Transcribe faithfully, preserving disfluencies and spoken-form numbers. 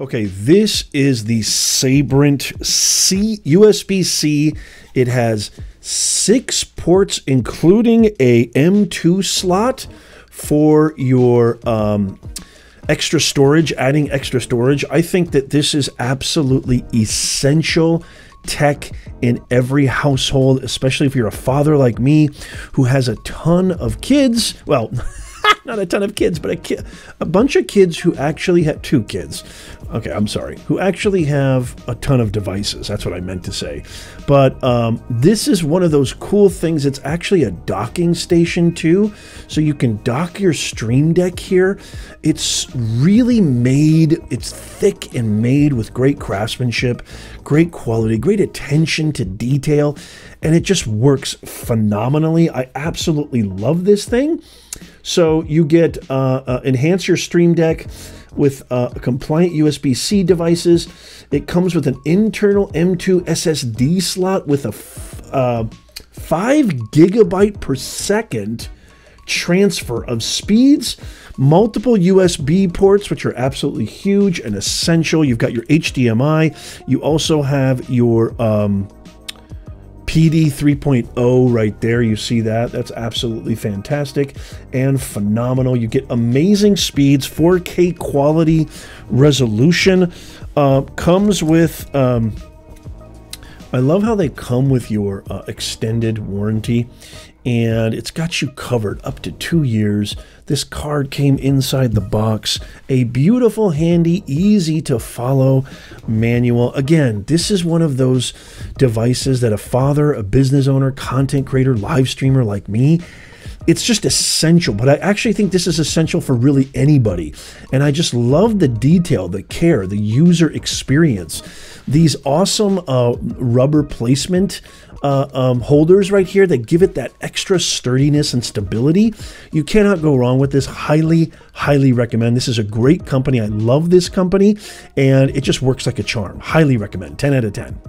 Okay, this is the Sabrent U S B C. It has six ports, including a M two slot for your um, extra storage, adding extra storage. I think that this is absolutely essential tech in every household, especially if you're a father like me who has a ton of kids. Well, not a ton of kids, but a, ki a bunch of kids who actually have two kids. Okay, I'm sorry. Who actually have a ton of devices. That's what I meant to say. But um, this is one of those cool things. It's actually a docking station too. So you can dock your Stream Deck here. It's really made, it's thick and made with great craftsmanship, great quality, great attention to detail. And it just works phenomenally. I absolutely love this thing. So you get, uh, uh, enhance your Stream Deck with uh, compliant U S B C devices. It comes with an internal M two S S D slot with a f uh, five gigabyte per second transfer of speeds, multiple U S B ports, which are absolutely huge and essential. You've got your H D M I. You also have your um, P D three point oh right there. You see that? That's absolutely fantastic and phenomenal. You get amazing speeds, four K quality resolution. Uh, comes with, um, I love how they come with your uh, extended warranty, and it's got you covered up to two years. This card came inside the box. A beautiful, handy, easy to follow manual. Again, this is one of those devices that a father, a business owner, content creator, live streamer like me, it's just essential. But I actually think this is essential for really anybody. And I just love the detail, the care, the user experience. These awesome uh, rubber placement uh, um, holders right here that give it that extra sturdiness and stability. You cannot go wrong with this. Highly, highly recommend. This is a great company. I love this company. And it just works like a charm. Highly recommend. ten out of ten.